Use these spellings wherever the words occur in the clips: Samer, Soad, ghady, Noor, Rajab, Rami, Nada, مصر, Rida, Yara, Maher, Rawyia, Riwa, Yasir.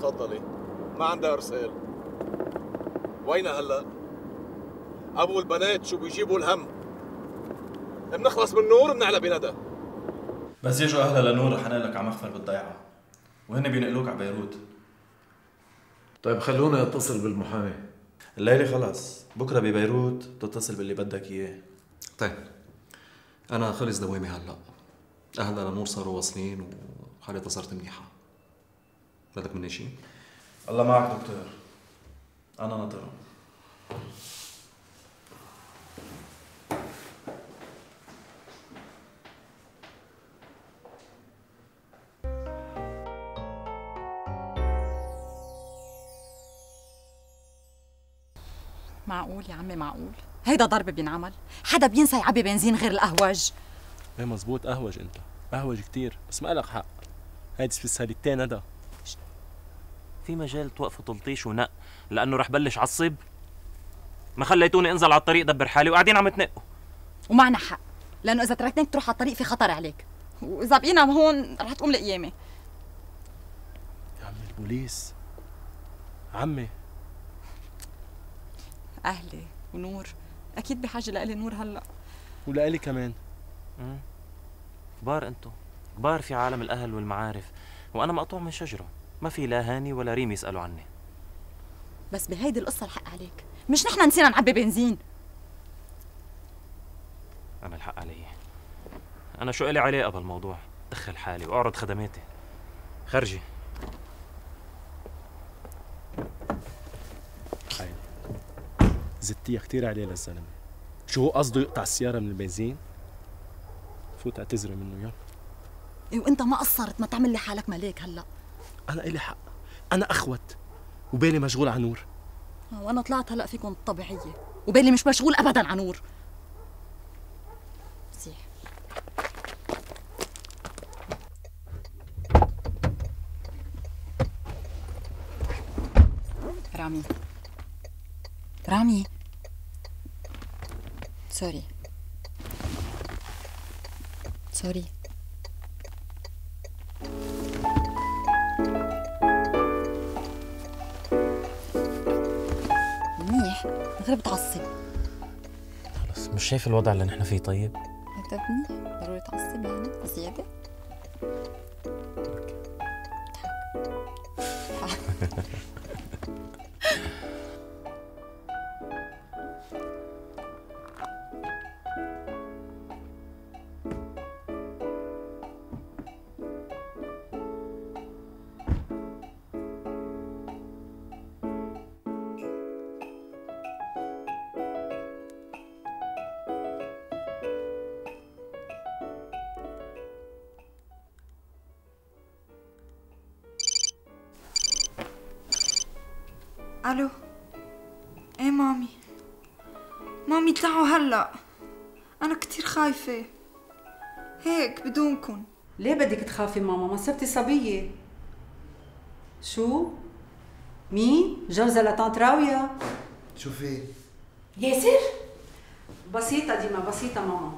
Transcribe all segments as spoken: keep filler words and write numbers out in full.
تفضلي. ما عندها رسائل. وينها هلا؟ ابو البنات شو بيجيبوا الهم؟ بنخلص من نور بنعلى بندى. بس يجوا اهلها لنور رح انقلك على مخفر بالضيعه، وهن بينقلوك على بيروت. طيب خلونا نتصل بالمحامي. الليله خلص، بكره ببيروت بتتصل باللي بدك اياه. طيب انا خلص دوامي هلا. اهلها لنور صاروا واصلين وحالتها صارت منيحه. بدك مني شيء؟ الله معك دكتور. انا ناطرهم. معقول يا عمي معقول؟ هيدا ضرب بينعمل؟ حدا بينسى يعبي بنزين غير القهوج؟ ايه مزبوط قهوج انت، قهوج كثير، بس ما لك حق. هيدي سبيساليتين هيدا. في مجال توقفوا تلطيش ونق، لأنه رح بلش عصب. ما خليتوني انزل على الطريق دبر حالي وقاعدين عم تنقوا. ومعنا حق، لأنه إذا تركناك تروح على الطريق في خطر عليك، وإذا بقينا هون رح تقوم القيامة. يا عمي البوليس. عمي أهلي ونور أكيد بحاجة لإلي نور هلا ولإلي كمان. امم كبار أنتو، كبار في عالم الأهل والمعارف، وأنا مقطوع من شجرة، ما في لا هاني ولا ريم يسألوا عني. بس بهيدي القصة الحق عليك، مش نحن نسينا نعبي بنزين. أنا الحق علي، أنا شو إلي علاقة بالموضوع؟ دخل حالي وأعرض خدماتي. خرجي. زدتيها كثير عليه للزلمه. شو هو قصده يقطع السياره من البنزين؟ فوت اعتذري منه يلا. ايه وانت ما قصرت، ما تعمل لي حالك ملاك هلا. انا الي حق، انا اخوت وبالي مشغول على نور. وانا طلعت هلا فيكم الطبيعيه وبالي مش مشغول ابدا على نور. مسيح رامي رامي سوري سوري منيح غير بتعصب. خلص مش شايف الوضع اللي نحن فيه؟ طيب انت منيح ضروري تعصب يعني زيادة؟ الو. ايه مامي مامي طلعوا هلا، انا كثير خايفه هيك بدونكم. ليه بدك تخافي ماما؟ ما صرتي صبيه. شو مين جوزها لطنط راوية؟ شو في ياسر؟ بسيطه ديما بسيطه ماما.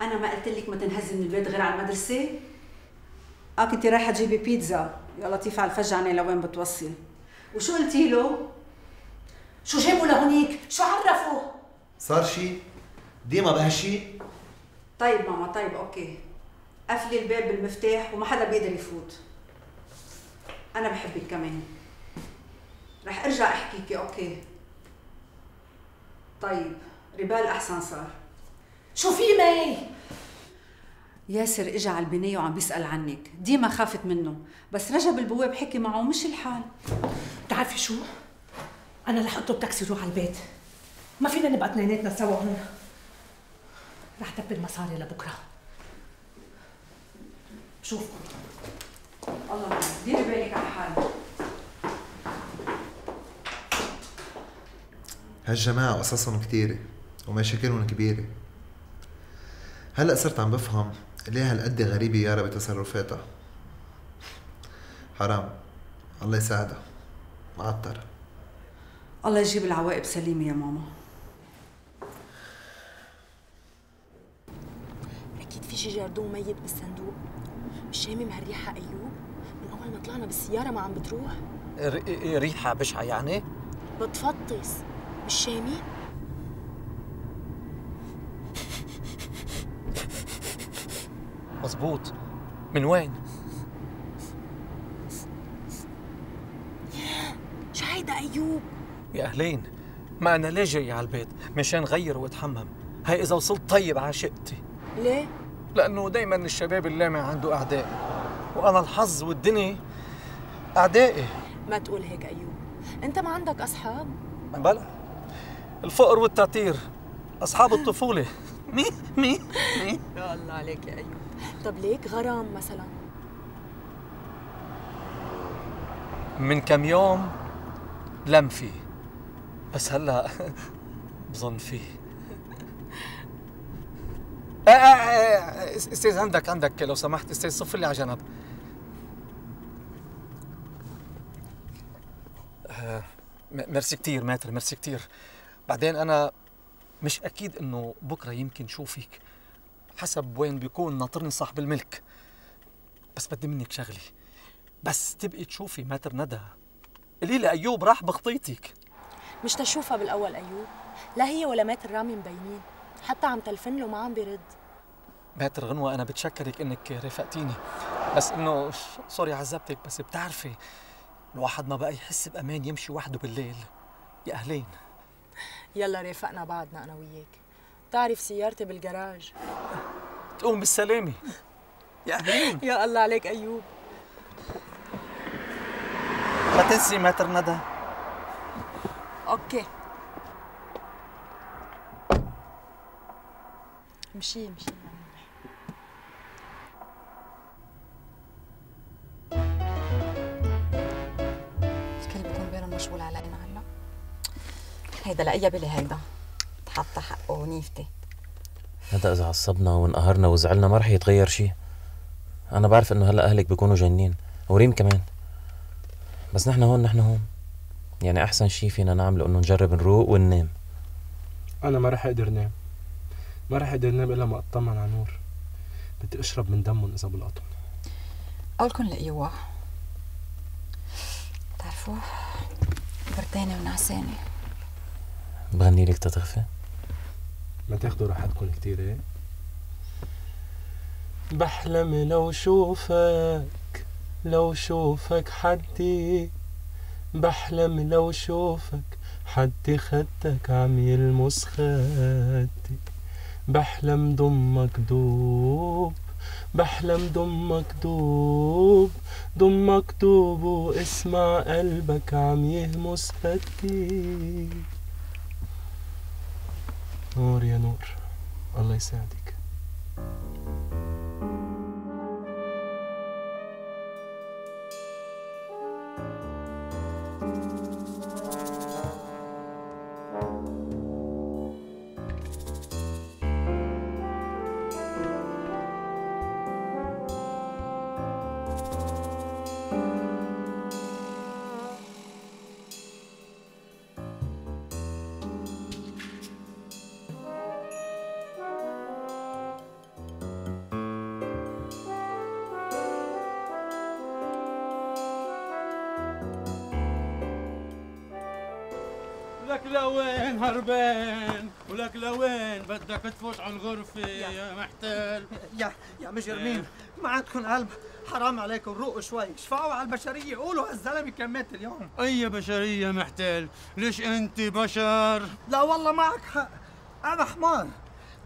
انا ما قلت لك ما تنهزي من البيت غير على المدرسه؟ اه كنتي رايحه تجيبي بيتزا. يا لطيف على الفجعنه لوين بتوصل. وشو قلتي له؟ شو جابوا لهونيك؟ شو عرفوا؟ صار شي؟ ديما بهالشي؟ طيب ماما طيب اوكي، قفلي الباب بالمفتاح وما حدا بيقدر يفوت. أنا بحبك كمان. رح أرجع أحكيكي اوكي. طيب ربال أحسن صار. شو في مي؟ ياسر إجا على البناية وعم بيسأل عنك، ديما خافت منه، بس رجب البواب حكي معه ومشي الحال. بتعرفي شو؟ أنا رح أطلب تاكسي روح على البيت. ما فينا نبقى اثنيناتنا سوا هون. رح دبر مصاري لبكره. بشوفكم. الله ديري بالك على حالك. هالجماعة قصصهم كثيرة ومشاكلهم كبيرة. هلا صرت عم بفهم ليه هالقد غريبة يارا بتصرفاتها. حرام، الله يساعدها، معطرة. الله يجيب العواقب سليمة يا ماما. أكيد في شي جردوم ميت بالصندوق، مش شامم هالريحة أيوب؟ من أول ما طلعنا بالسيارة ما عم بتروح؟ ريحة بشعة يعني؟ بتفطس مش شامي؟ مظبوط. من وين؟ ياه شو هيدا أيوب؟ يا أهلين، ما أنا ليه جاي على البيت؟ مشان غير وأتحمم، هي إذا وصلت طيب عاشقتي. ليه؟ لأنه دايماً الشباب اللامع عنده أعداء، وأنا الحظ والدنيا أعدائي. ما تقول هيك أيوب، أنت ما عندك أصحاب؟ بلى، الفقر والتعتير، أصحاب الطفولة. مين؟ مين؟ مين؟ يا الله عليك يا أيوب. طب ليك غرام مثلاً؟ من كم يوم لم فيه، بس هلا بظن فيه. ايه ايه ايه استاذ، عندك عندك لو سمحت استاذ، صف لي على جنب. آه ميرسي كثير ماتر، ميرسي كثير. بعدين انا مش اكيد انه بكره يمكن شوفك، حسب وين بيكون ناطرني صاحب الملك. بس بدي منك شغلي، بس تبقي تشوفي ماتر ندى. قولي لي ايوب راح بخطيتك. مش تشوفها بالاول ايوب، لا هي ولا ماتر رامي مبينين، حتى عم تلفن له ما عم بيرد. ماتر غنوة، أنا بتشكرك إنك رافقتيني، بس إنه سوري عذبتك، بس بتعرفي الواحد ما بقى يحس بأمان يمشي وحده بالليل. يا أهلين، يلا رافقنا بعضنا أنا وياك. بتعرف سيارتي بالجراج، تقوم بالسلامة. يا أهلين. يا الله عليك أيوب، ما تنسي ماتر ندى. أوكي مشي مشي. الكل بكون بينا مشغول علينا هلا. هيدا لأي بلي هيدا تحط حقه ونيفتي. هذا إذا عصبنا وانقهرنا وزعلنا ما رح يتغير شيء. أنا بعرف إنه هلا أهلك بيكونوا جنين وريم كمان، بس نحن هون نحن هون، يعني أحسن شيء فينا نعمله إنه نجرب نروق وننام. أنا ما رح أقدر نام، ما رح اقدر انام الا ما اطمن على نور. بدي اشرب من دمهم اذا بلقطهم. قولكن لقيوه، بتعرفوه برتانه ونعسانه. بغني لك تتغفى؟ ما تاخذوا راحتكم كثير. ايه بحلم لو شوفك، لو شوفك حدي، بحلم لو شوفك حدي، خدك عم يلمس خدي، بحلم ضمك دوب، بحلم ضمك دوب، ضمك دوب، واسمع قلبك عم يهمس خدي. نور يا نور، الله يساعدك. ولك لوين هربان، ولك لوين بدك تفوت عن غرفي يا, يا محتال. يا يا مجرمين، ما عندكم قلب، حرام عليكم روقوا شوي، اشفعوا على البشرية، قولوا هالزلمة كمات اليوم. أي بشرية محتال؟ ليش أنت بشر؟ لا والله معك حق، أنا حمار،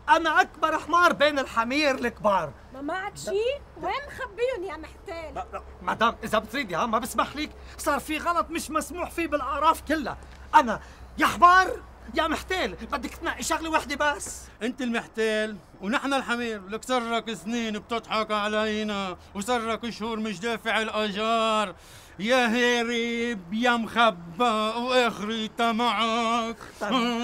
أنا أكبر حمار بين الحمير الكبار. ما معك شيء؟ وين مخبيهم يا محتال؟ مدام إذا بتريدي، ها ما بسمح لك، صار في غلط مش مسموح فيه بالأعراف كلها. أنا يا حمار يا محتال، بدك تنقي شغله وحده بس. انت المحتال ونحن الحمير، لك سرك سنين بتضحك علينا، وسرك شهور مش دافع الاجار. يا هرب يا مخبى، واخريتها معك. طب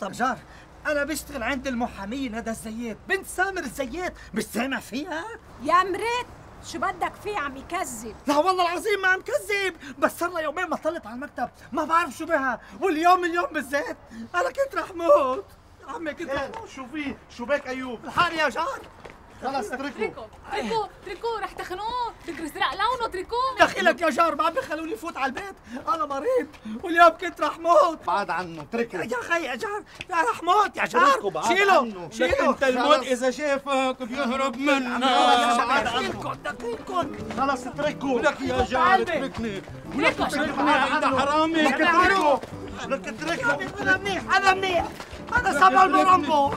طب جار، انا بشتغل عند المحاميه ندى الزيات، بنت سامر الزيات، مش سامع فيها؟ يا مريت شو بدك فيه، عم يكذب. لا والله العظيم ما عم كذب، بس صار لها يومين ما طلعت على المكتب، ما بعرف شو بها، واليوم اليوم بالذات انا كنت رح موت. عمي كنت رح موت. شو في؟ شو بك ايوب؟ الحار يا جار. خلص تركوا تركوا تركوا رح تخنوه، بكره سرق لونه تركوه. دخيلك يا جار، ما عم بيخلوني فوت على البيت، انا مريض واليوم كنت رح موت. بعد عنه تركوا يا خي يا جار، رح موت يا جار، شيله شيله. انت الموت اذا شافك بيهرب منه. بعد عنكم دخيلكم، خلص تركوا. لك يا جار اتركني، لك تركني انت حرامي. لك تركوا لك تركني. انا منيح انا منيح انا سبع المرمبو.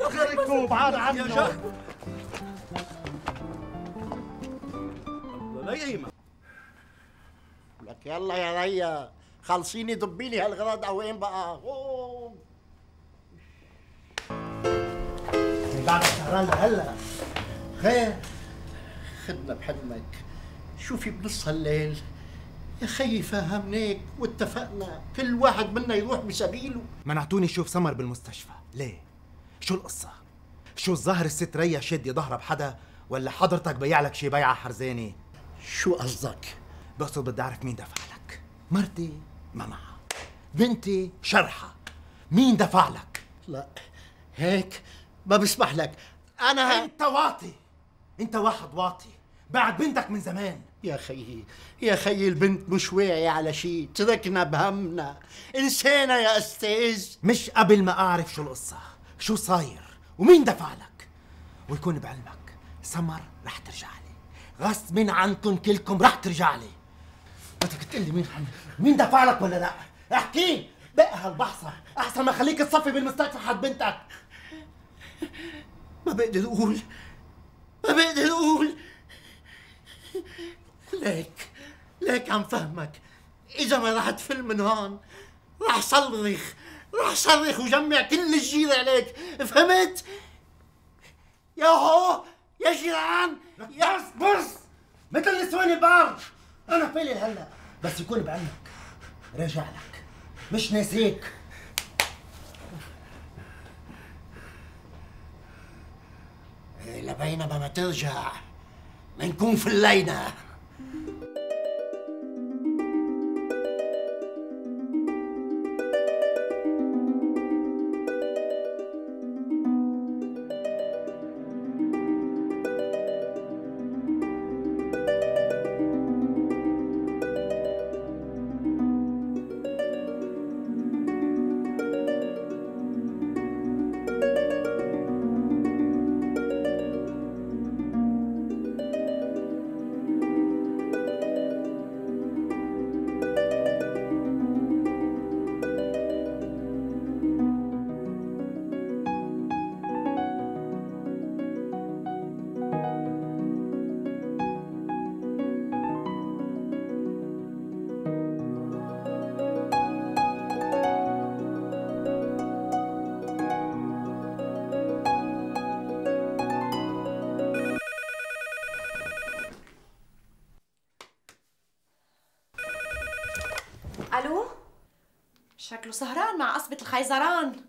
تركوا بعد عنه. لا يايمة لك، يلا يا ريا خلصيني، دبيلي هالغراض. وين بقى؟ اوه بعد سهران هلا خير، خدنا بحضنك. شوفي بنص هالليل يا خيي فهمناك واتفقنا، كل واحد منا يروح بسبيله. منعتوني شوف سمر بالمستشفى ليه؟ شو القصة؟ شو الظاهر الست ريا شادة ظهرها بحدا، ولا حضرتك بيع لك شي بيعة حرزاني؟ شو قصدك؟ بقصد بدي اعرف مين دفع لك. مرتي ما معها، بنتي شرحة، مين دفع لك؟ لا هيك ما بسمح لك انا. انت واطي، انت واحد واطي، بعد بنتك من زمان. يا خيي يا خيي البنت مش واعية على شي، تركنا بهمنا، انسانا يا استاذ. مش قبل ما اعرف شو القصة، شو صاير ومين دفع لك. ويكون بعلمك سمر رح ترجع لي غصب عنكم كلكم، رح ترجع لي. بدك تقول لي مين مين دفع لك ولا لا؟ احكي بقى هالبحصه، احسن ما خليك تصفي بالمستشفى حد بنتك. ما بقدر اقول، ما بقدر اقول. ليك ليك عم فهمك، اذا ما رح تفل من هون رح صرخ، رح صرخ وجمع كل الجيل عليك، فهمت؟ يا هو يا جيران يا بص مثل النسوان البار. انا فيلي هلا، بس يكون بعلمك راجع لك، مش ناسيك. لبينما ما ترجع منكون في اللينة. شكله سهران مع قصبة الخيزران.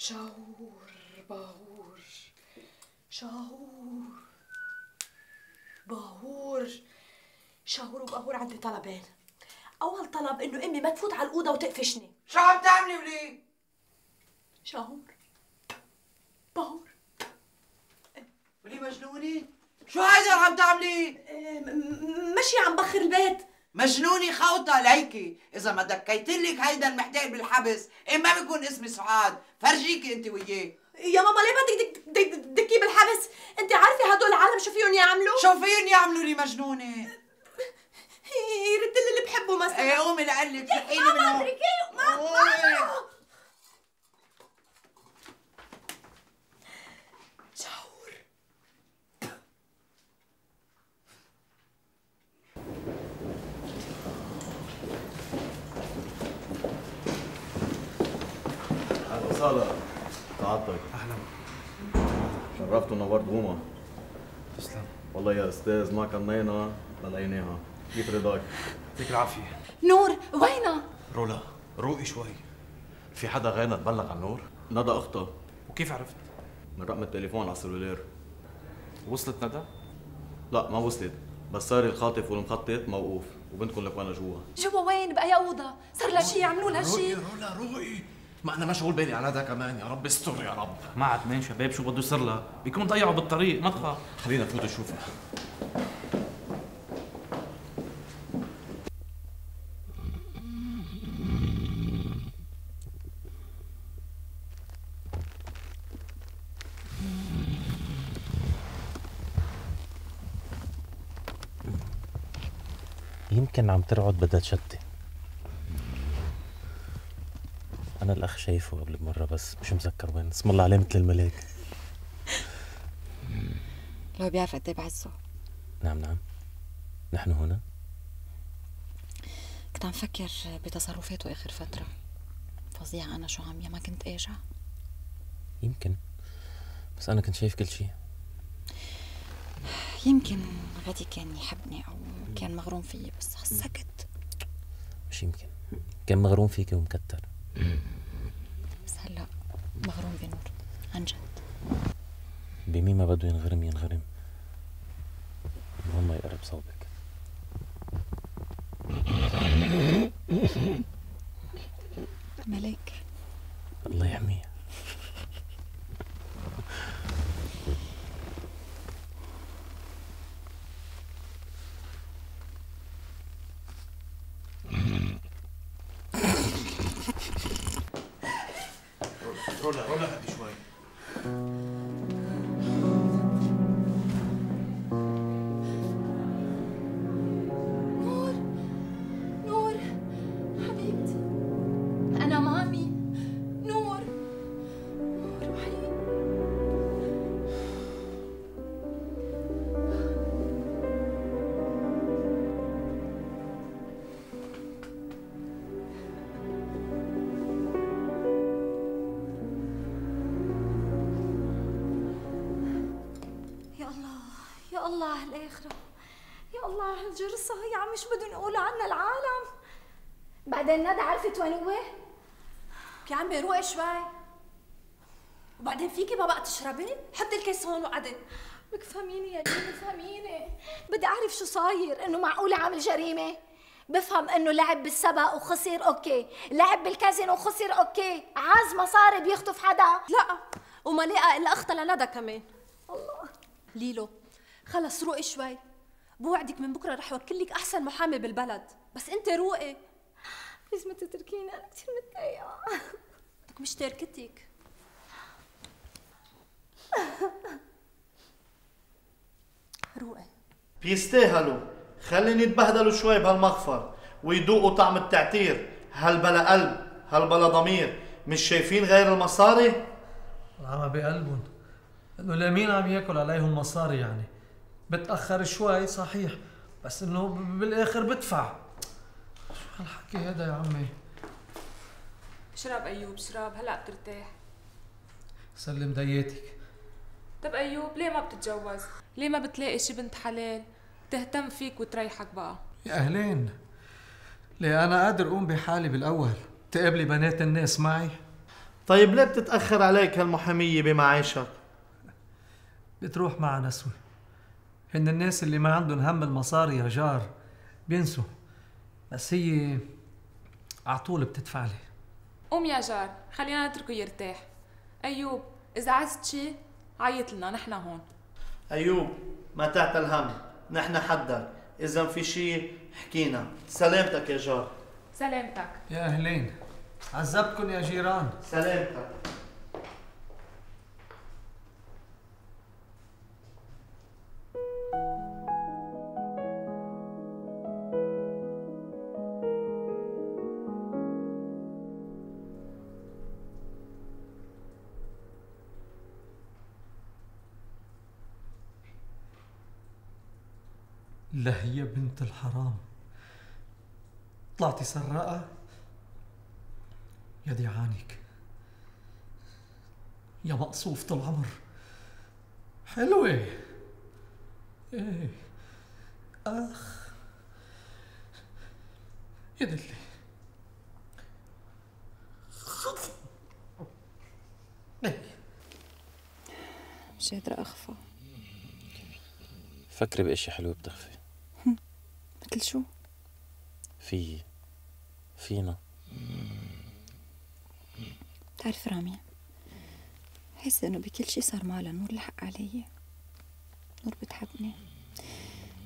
شعور باهور، شعور باهور، شعور باهور. عندي طلبين. أول طلب إنه أمي ما تفوت على الأوضة وتقفشني. شو عم تعملي وليه؟ شعور باهور. وليه مجنونة؟ شو هيدا عم تعملي؟ مشي عم بخر البيت. مجنونة خوطة ليكي، إذا ما دكيتلك هيدا المحتال بالحبس، إيه ما بيكون اسمي سعاد، فرجيكي أنت وياه. يا ماما ليه بدك دكيه دك دك دك بالحبس؟ أنت عارفة هدول العالم شو فيهم يعملوا؟ شو فيهم يعملوا لي مجنونة؟ يردلي اللي بحبه مثلا. إيه قومي لقلك، لحقيني من هون. ماما ماما صالة. تعال طيب. أهلا. شرفت ونورت غومة. تسلم. والله يا أستاذ ما كنينا لقيناها. كيف رضاك؟ يعطيك العافية. نور وينها؟ رولا روقي شوي. في حدا غيرنا تبلغ عن نور؟ ندى أختها. وكيف عرفت؟ من رقم التليفون على السلولير. وصلت ندى؟ لا ما وصلت، بس صار الخاطف والمخطط موقوف وبنتكم لكوانا جوا. جوا وين؟ بأي أوضة؟ صار لها شيء؟ عملوا لها شيء؟ رولا روقي، ما أنا مشغول بالي على ندى كمان. يا رب استر يا رب. مع اثنين شباب شو بده يصير لها؟ بيكون ضيعوا بالطريق، ما تخاف. خلينا نفوت نشوفها. يمكن عم ترعد بدها تشتي. أنا الأخ شايفه قبل بمرة بس مش مذكر وين، اسم الله عليه مثل الملاك. لو بيعرف قد إيه بعزه. نعم نعم. نحن هنا. كنت عم فكر بتصرفاته آخر فترة. فظيع أنا شو عم يا ما كنت قاجع. يمكن. بس أنا كنت شايف كل شيء. يمكن غادي كان يحبني أو كان مغروم فيي بس سكت. مش يمكن، كان مغروم فيكي ومكتر. بس هلا مغروم بنور عن جد. بمين ما بده ينغرم ينغرم، المهم ما يقرب صوبك. ملك الله يحميه. الله الآخرة، يا الله هالجرصة هي عم شو بدهم يقولوا عنا العالم. بعدين ندى عرفت وين هو؟ يا عمي روقي شوي. وبعدين فيكي ما بقى تشربي؟ حطي الكيس هون وقعدي. لك فهميني يا جيني فهميني، بدي أعرف شو صاير. إنه معقولة عامل جريمة؟ بفهم إنه لعب بالسبق وخسر أوكي، لعب بالكازينو وخسر أوكي، عاز مصاري بيخطف حدا. لا وما لقى إلا أختها لندى كمان. الله ليلو خلص روقي شوي، بوعدك من بكره رح وكلك احسن محامي بالبلد، بس انت روقي. بليز ما تتركيني انا كثير متضايقه. لك مش تركتك. روقي. بيستاهلوا، خليني يتبهدلوا شوي بهالمغفر ويذوقوا طعم التعتير، هل بلا قلب، هل بلا ضمير، مش شايفين غير المصاري؟ عم بقلبهم، انه لمين عم ياكل عليهم مصاري يعني؟ بتأخر شوي صحيح بس انه بالاخر بدفع. شو هالحكي هذا يا عمي؟ اشرب ايوب اشرب هلا بترتاح. سلم دياتك. طب ايوب ليه ما بتتجوز؟ ليه ما بتلاقي شي بنت حلال تهتم فيك وتريحك بقى؟ يا اهلين، ليه انا قادر اقوم بحالي بالاول، تقابلي بنات الناس معي. طيب ليه بتتأخر عليك هالمحامية بمعاشك؟ بتروح مع نسوة، هن الناس اللي ما عندهم هم المصاري يا جار بينسوا، بس هي عطول بتدفع لي. قوم يا جار خلينا نتركه يرتاح. ايوب اذا عزت شي عيط لنا نحن هون. ايوب ما تعتل هم، نحن حدك، اذا في شي حكينا. سلامتك يا جار. سلامتك. يا اهلين، عذبكن يا جيران. سلامتك. لهي بنت الحرام، طلعتي سراقة يا دي عانك. يا مقصوفة العمر. حلوة. ايه. اخ. يا دلي. مش قادرة اخفى. فكري بأشي حلوة بتخفي. مثل شو؟ في فينا. بتعرف رامي، بحس انه بكل شيء صار معها نور الحق علي. نور بتحبني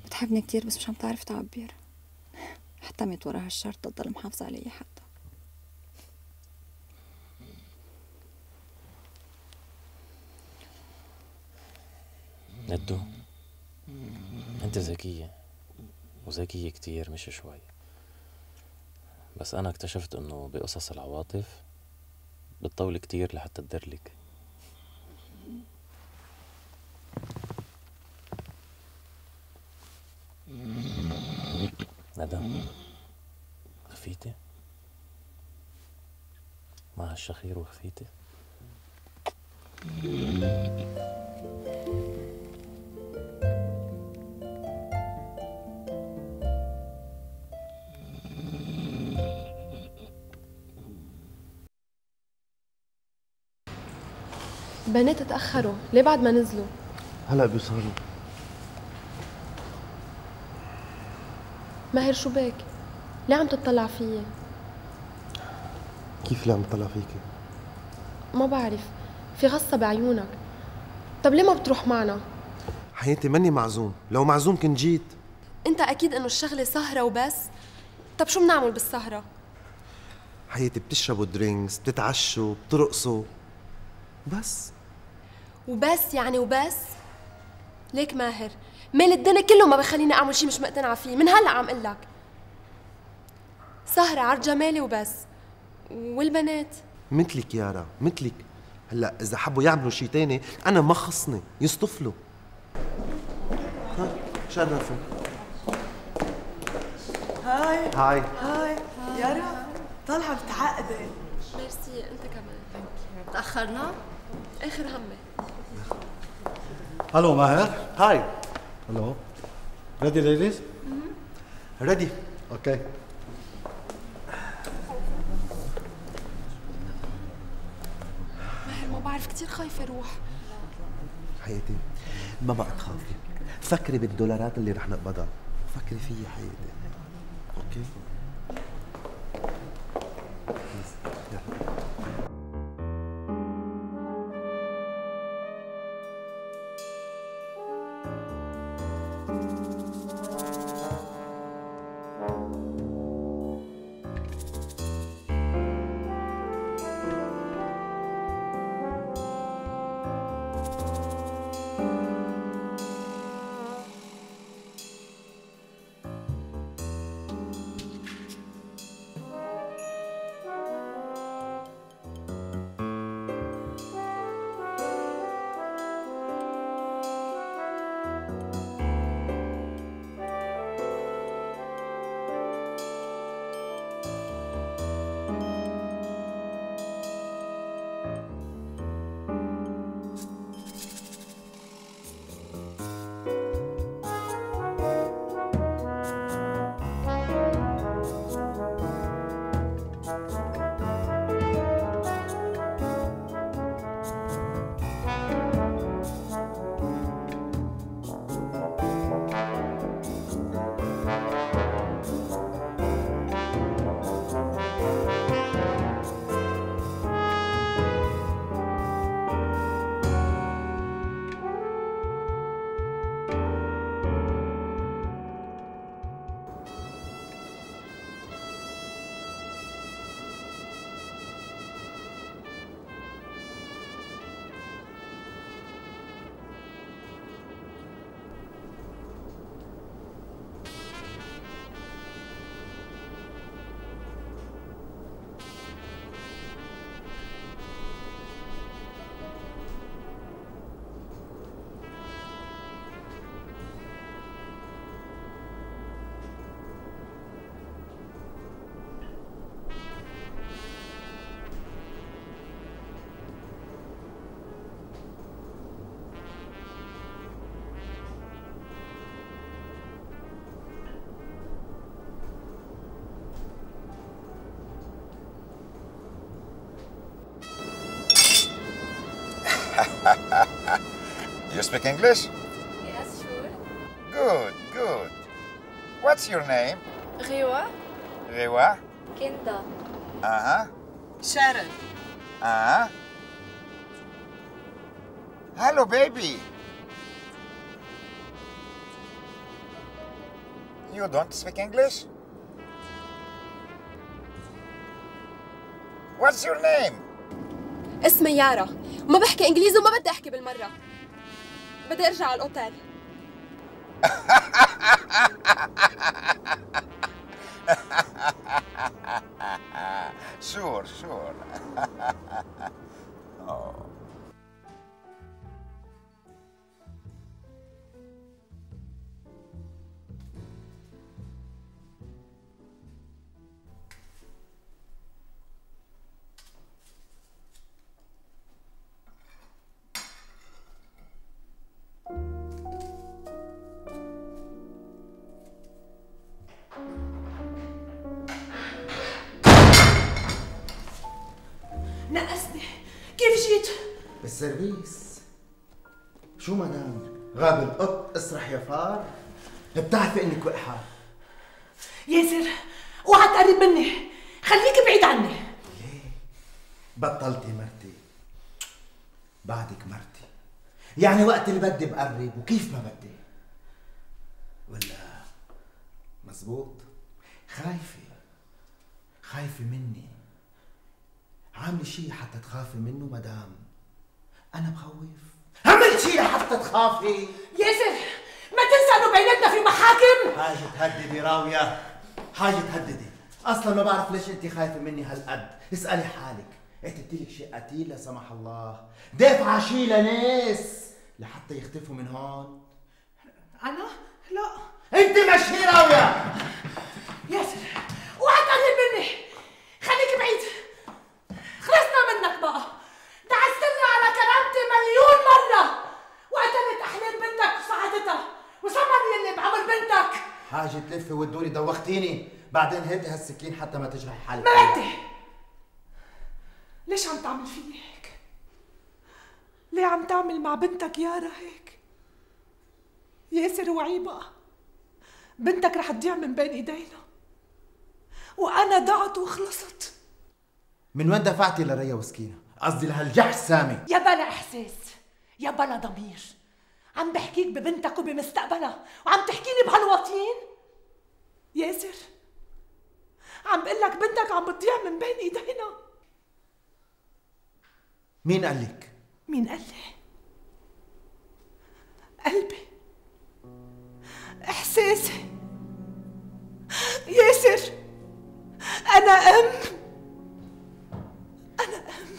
بتحبني كثير، بس مش عم تعرف تعبر. حتى ميت وراها الشر تضل محافظة علي حتى. ندو، انت ذكية وذكية كثير مش شوي، بس انا اكتشفت انه بقصص العواطف بتطول كتير لحتى تدرلك. ندى، خفيتي؟ مع هالشخير وخفيتي؟ بنات تأخروا، ليه بعد ما نزلوا؟ هلا بيوصلوا. ماهر شو بك؟ ليه عم تطلع فيي؟ كيف ليه عم تطلع فيكي؟ ما بعرف، في غصة بعيونك. طب ليه ما بتروح معنا؟ حياتي ماني معزوم، لو معزوم كنت جيت. أنت أكيد إنه الشغلة سهرة وبس. طب شو بنعمل بالسهرة؟ حياتي بتشربوا درينكس، بتتعشوا، بترقصوا. بس؟ وبس يعني وبس؟ ليك ماهر، مال الدنيا كله ما بخليني اعمل شيء مش مقتنعه فيه، من هلا عم قلك. سهره عرض جمالي وبس. والبنات؟ مثلك يارا، مثلك. هلا اذا حبوا يعملوا شيء ثاني انا ما خصني، يصطفلوا. ها شرفوا. هاي هاي هاي يارا، طالعه متعقده. ميرسي، انت كمان. تأخرنا؟ آخر همي. ألو ماهر. هاي. ألو. ريدي ليديز؟ ريدي. أوكي. ماهر، ما بعرف كثير خايفة أروح. حياتي ما بعد خايفة. فكري بالدولارات اللي رح نقبضها. فكري فيي حياتي. أوكي؟ You speak English? Yes, sure. Good, good. What's your name? Riwa. Riwa? Kinda. Uh-huh. Sharon. Uh-huh. Hello, baby. You don't speak English? What's your name? اسمي يارا وما بحكي انجليزي وما بدي احكي بالمرة. بدي ارجع على الاوتيل. Sure, sure. Oh. سيرفيس شو مدام؟ غاب القط اسرح يا فار، بتعرفي انك وقحه. ياسر اوعى تقرب مني، خليك بعيد عني. ليه؟ بطلتي مرتي، بعدك مرتي، يعني وقت اللي بدي بقرب وكيف ما بدي. ولا مزبوط؟ خايفه، خايفه مني، عامله شي حتى تخافي منه مدام. أنا بخوف. عملت شي لحتى تخافي؟ ياسر ما تنسى إنه بيناتنا في محاكم. حاجة تهددي راوية، حاجة تهددي. أصلاً ما بعرف ليش أنت خايفة مني هالقد، اسألي حالك، اعتدتلك شيء قتيل لا سمح الله، دافعة شي لناس لحتى يختفوا من هون. أنا؟ لا. أنت مشي راوية. ياسر اوعى تقرب مني، خليك بعيد. خلصنا منك بقى. تعزلنا على كرامتي مليون مرة وقتلت أحلام بنتك وسعادتها وسمري اللي بعمر بنتك. حاجة تلفي وتدوري دوختيني، بعدين هدي هالسكين حتى ما تجرحي حالك. ما بدي. ليش عم تعمل فيي هيك؟ ليه عم تعمل مع بنتك يارا هيك؟ ياسر وعي بقى، بنتك رح تضيع من بين ايدينا وأنا ضاعت وخلصت. من وين دفعتي لريا وسكينة؟ قصدي لهالجح سامي. يا بلا احساس، يا بلا ضمير، عم بحكيك ببنتك وبمستقبلها وعم تحكيني بهالوطين. ياسر عم بقول لك بنتك عم بتضيع من بين ايدينا. مين قال لك؟ مين قال لي؟ قلبي، احساسي. ياسر انا ام، انا ام.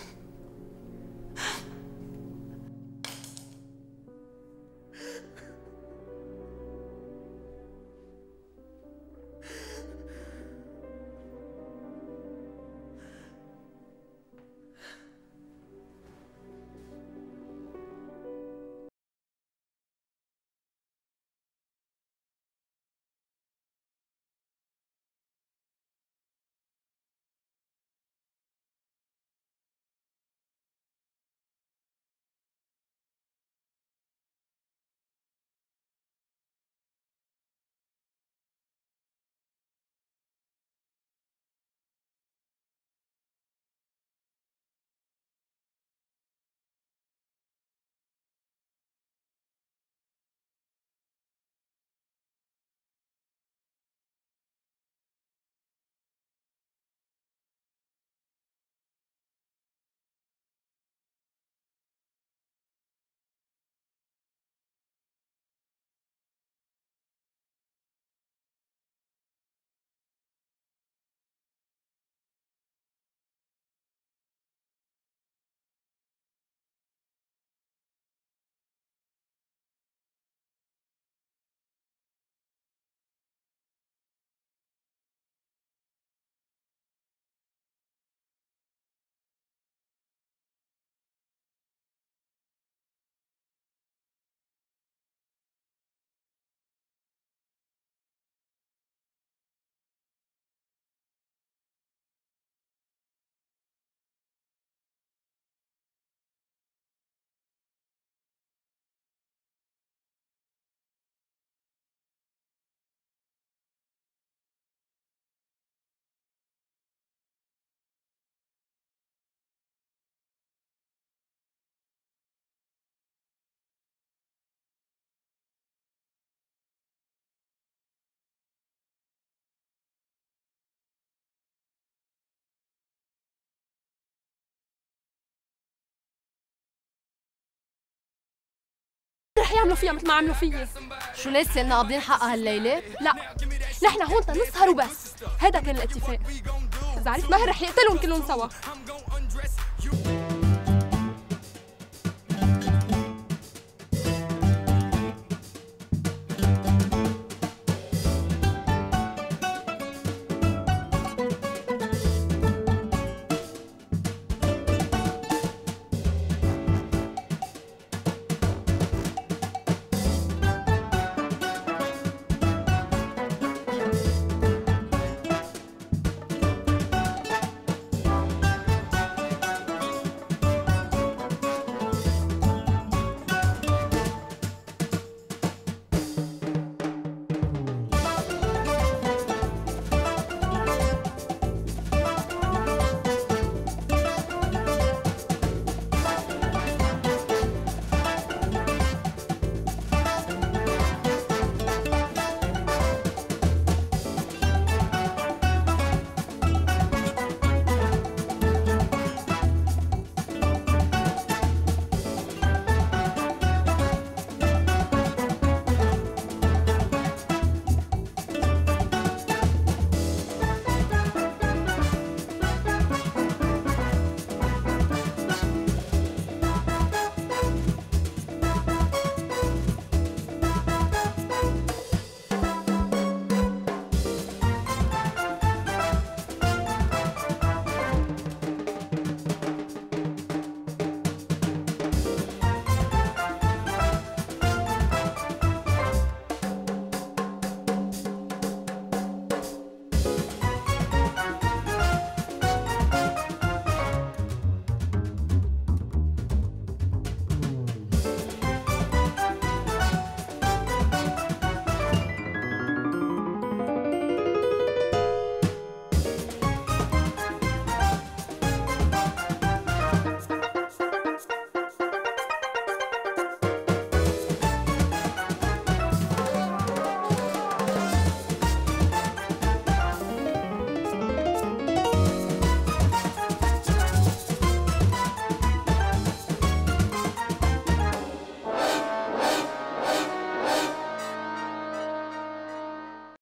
رح يعملوا فيها مثل ما عملوا فيي. شو ليش صرنا قابضين حقها هالليله؟ لا نحن هون تنسهر وبس، هذا كان الاتفاق. اذا عرفت ماهر رح يقتلهم كلهم سوا.